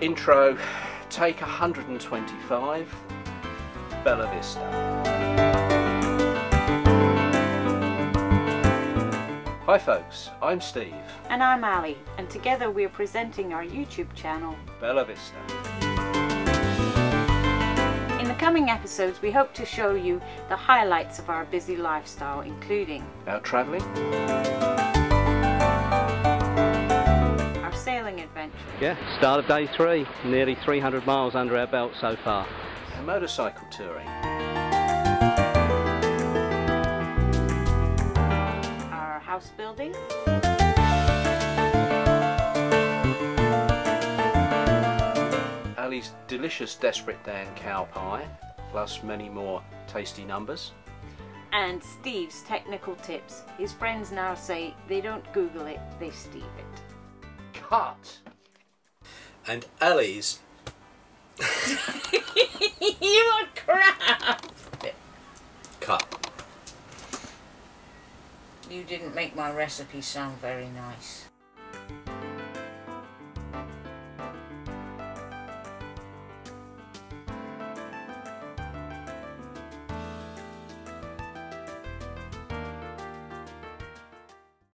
Intro, take 125, Bella Vista. Hi folks, I'm Steve. And I'm Ali, and together we're presenting our YouTube channel, Bella Vista. In the coming episodes, we hope to show you the highlights of our busy lifestyle, including our travelling, our sailing adventure. Yeah, start of day 3, nearly 300 miles under our belt so far. Our motorcycle touring, our house building, Ali's delicious Desperate Dan cow pie, plus many more tasty numbers. And Steve's technical tips. His friends now say they don't Google it, they Steve it. Cut! And Ali's... You are crap! Cut. You didn't make my recipe sound very nice.